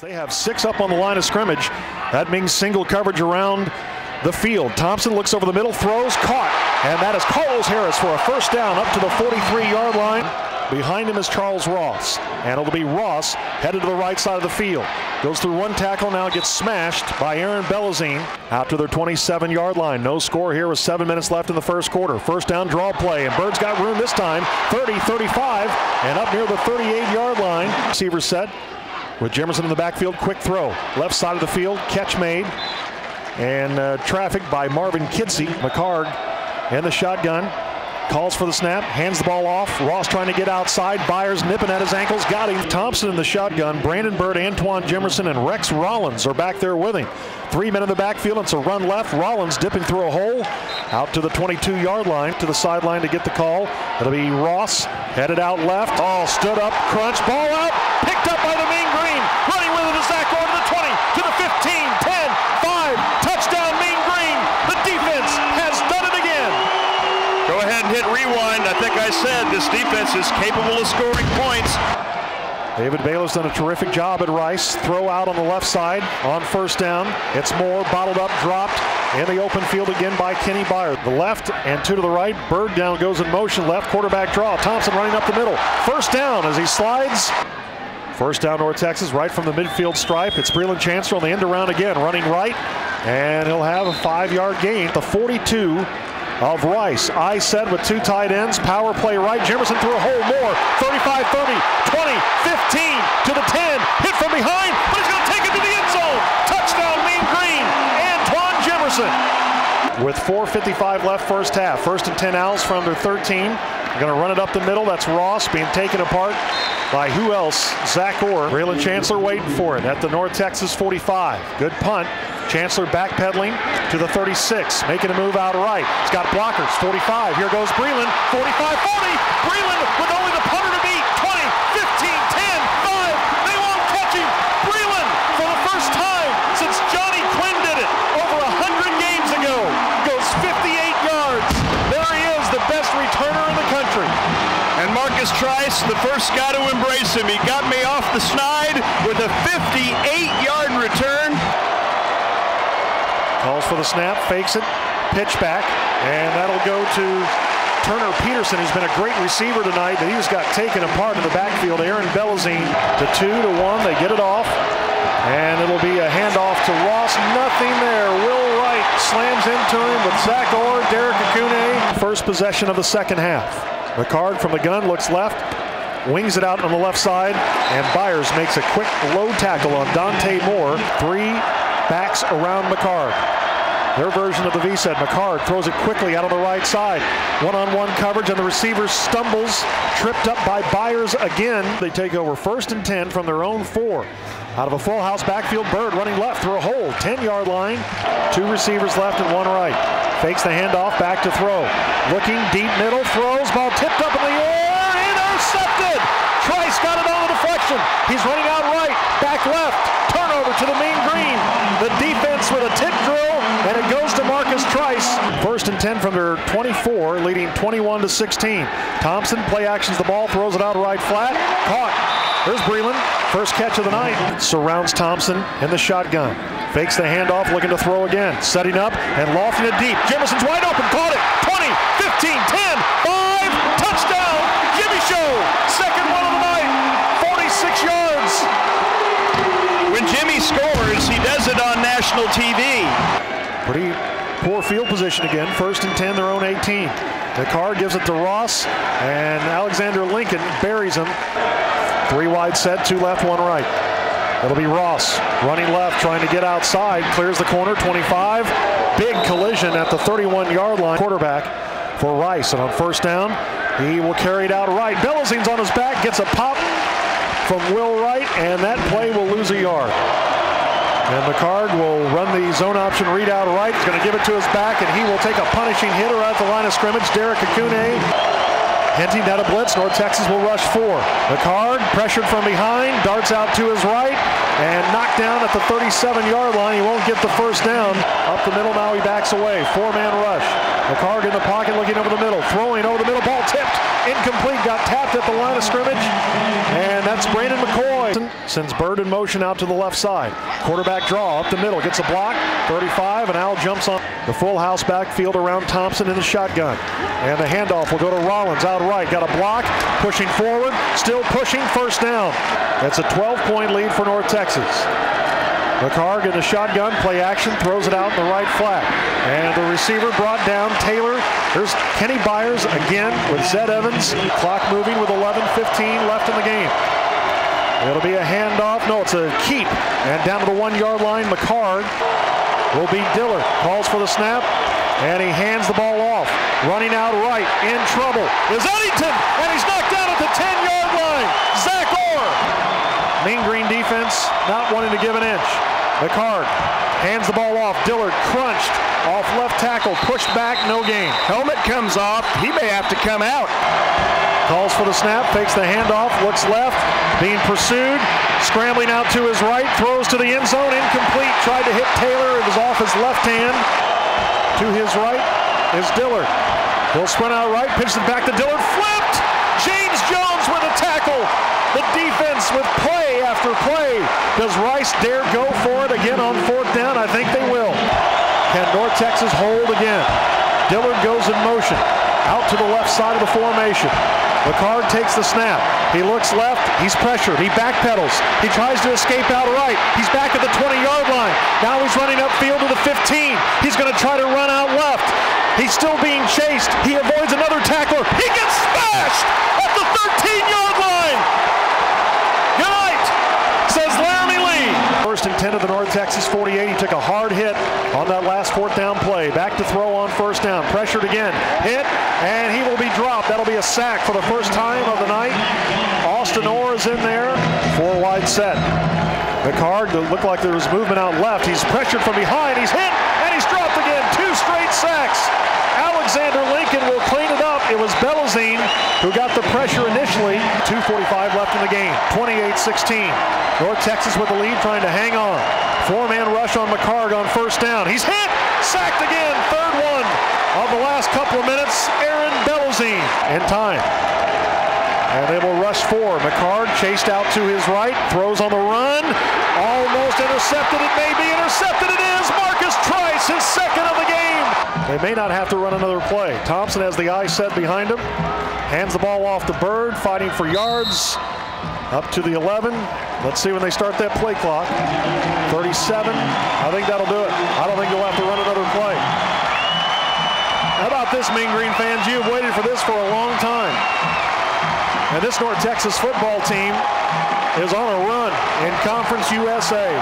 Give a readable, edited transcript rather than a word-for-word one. They have six up on the line of scrimmage. That means single coverage around the field. Thompson looks over the middle, throws, caught. And that is Carlos Harris for a first down up to the 43-yard line. Behind him is Charles Ross. And it'll be Ross headed to the right side of the field. Goes through one tackle, now gets smashed by Aaron Bellazine out to their 27-yard line. No score here with 7 minutes left in the first quarter. First down draw play, and Bird's got room this time. 30, 35, and up near the 38-yard line. Receiver set with Jimmerson in the backfield. Quick throw. Left side of the field, catch made. And traffic by Marvin Kidsey. McCarg and the shotgun. Calls for the snap, hands the ball off. Ross trying to get outside. Byers nipping at his ankles, got him. Thompson in the shotgun. Brandon Bird, Antoine Jimmerson, and Rex Rollins are back there with him. 3 men in the backfield. It's a run left. Rollins dipping through a hole out to the 22-yard line, to the sideline to get the call. It'll be Ross headed out left. All stood up, crunch, ball out, picked up by the Mean Green. Running with it to Zach Orr to the 20, to the 15, 10, 5, touchdown Mean Green. The defense has done it again. Go ahead and hit rewind. I think I said this defense is capable of scoring points. David Baylor's done a terrific job at Rice. Throw out on the left side on first down. It's Moore bottled up, dropped in the open field again by Kenny Byers. The left and two to the right. Bird down, goes in motion left, quarterback draw. Thompson running up the middle. First down as he slides. First down, North Texas, right from the midfield stripe. It's Brelan Chancellor on the end around again, running right, and he'll have a 5-yard gain. The 42 of Rice. I said with 2 tight ends, power play right. Jimmerson threw a hole. Moore, 35, 30, 20, 15, to the 10. Hit from behind, but he's going to take it to the end zone. Touchdown, Mean Green, Antoine Jimmerson. With 4:55 left first half. First and 10 Owls from their 13. They're going to run it up the middle. That's Ross being taken apart by who else? Zach Orr. Brelan Chancellor waiting for it at the North Texas 45. Good punt. Chancellor backpedaling to the 36, making a move out right. He's got blockers, 45. Here goes Brelan, 45, 40. Brelan with only the punter to beat, 20, 15, 10, 5. They won't catch him. Brelan, for the first time since Johnny Quinn did it over 100 games ago, goes 58 yards. There he is, the best returner in the country. And Marcus Trice, the first guy to embrace him. He got me off the snide with a 58-yard return. Calls for the snap, fakes it, pitch back, and that'll go to Turner Peterson, who's been a great receiver tonight, but he just got taken apart in the backfield. Aaron Bellazine to 2 to 1, they get it off, and it'll be a handoff to Ross. Nothing there. Will Wright slams into him with Zach Orr, Derek Akune. First possession of the second half. McCard from the gun looks left, wings it out on the left side, and Byers makes a quick low tackle on Dante Moore. 3 backs around McCarg. Their version of the V-set. McCarg throws it quickly out on the right side. One-on-one coverage, and the receiver stumbles, tripped up by Byers again. They take over first and 10 from their own 4. Out of a full house backfield, Bird running left through a hole. 10-yard line, 2 receivers left and 1 right. Fakes the handoff, back to throw. Looking deep middle, throws, ball tipped up in the air, intercepted! Trice got it on the deflection. He's running out right, back left. Turnover to the Mean Green. The defense with a tip drill, and it goes to Marcus Trice. First and 10 from their 24, leading 21 to 16. Thompson play actions the ball, throws it out right flat, caught. There's Brelan, first catch of the night. Surrounds Thompson in the shotgun. Fakes the handoff, looking to throw again. Setting up and lofting it deep. Jimmerson's wide open, caught it. 20, 15, 10, 5, touchdown, Jimmy Show. Second one of the night, 46 yards. When Jimmy scores, he does it on national TV. Pretty poor field position again. First and 10, their own 18. McCarg gives it to Ross, and Alexander Lincoln buries him. 3 wide set, 2 left, 1 right. It'll be Ross running left, trying to get outside. Clears the corner, 25. Big collision at the 31-yard line. Quarterback for Rice, and on first down, he will carry it out right. Bellazine's on his back, gets a pop from Will Wright, and that play will lose a yard. And McCard will run the zone option read out right. He's going to give it to his back, and he will take a punishing hitter at the line of scrimmage. Derek Akune Hinting down a blitz, North Texas will rush four. McCard, pressured from behind, darts out to his right, and knocked down at the 37-yard line. He won't get the first down. Up the middle, now he backs away. Four-man rush. McCarg in the pocket, looking over the middle, throwing over the middle, ball tipped, incomplete, got tapped at the line of scrimmage, and that's Brandon McCoy. Sends Bird in motion out to the left side. Quarterback draw, up the middle, gets a block, 35, and Al jumps on. The full house backfield around Thompson in the shotgun. And the handoff will go to Rollins out right. Got a block, pushing forward, still pushing, first down. That's a 12-point lead for North Texas. McCarg in the shotgun, play action, throws it out in the right flat. And the receiver brought down, Taylor. There's Kenny Byers again with Zed Evans. Clock moving with 11:15 left in the game. It'll be a handoff. No, it's a keep. And down to the 1-yard line, McCarg will be Dillard. Calls for the snap, and he hands the ball off. Running out right, in trouble, is Eddington, and he's knocked down at the 10-yard line. Zach Orr. Mean Green defense not wanting to give an inch. McCard hands the ball off. Dillard crunched off left tackle, pushed back, no gain. Helmet comes off. He may have to come out. Calls for the snap, fakes the handoff, looks left, being pursued, scrambling out to his right, throws to the end zone, incomplete, tried to hit Taylor, it was off his left hand. To his right is Dillard. He'll sprint out right, pitch it back to Dillard, flipped! James Jones with a tackle. The defense with play after play. Does Rice dare go for it again on fourth down? I think they will. Can North Texas hold again? Dillard goes in motion. Out to the left side of the formation. McCard takes the snap. He looks left. He's pressured. He backpedals. He tries to escape out right. He's back at the 20-yard line. Now he's running upfield to the 15. He's going to try to run out left. He's still being chased. He avoids another tackler. He gets smashed at the 13-yard line. Good night, says Laramie Lee. First and 10 of the North Texas 48. He took a hard hit on that last fourth down play. Back to throw on first down. Pressured again. Hit, and he will be dropped. That'll be a sack for the first time of the night. Austin Orr is in there. Four wide set. McCard, it looked like there was movement out left. He's pressured from behind. He's hit, and he's dropped again. Two straight sacks. Alexander Lincoln will clean it up. It was Bellazine who got the pressure initially. 2:45 left in the game. 28-16. North Texas with the lead, trying to hang on. Four-man rush on McCarg on first down. He's hit, sacked again. Third one of the last couple of minutes. Aaron Bellazine in time. And they will rush four. McCard chased out to his right, throws on the run, almost intercepted. It may be intercepted. It is. Marcus Trice, his second of the game. They may not have to run another play. Thompson has the eye set behind him, hands the ball off to Bird, fighting for yards up to the 11. Let's see when they start that play clock. 37. I think that'll do it. I don't think they'll have to run another play. How about this, Mean Green fans? You've waited for this for a long time. And this North Texas football team is on a run in Conference USA.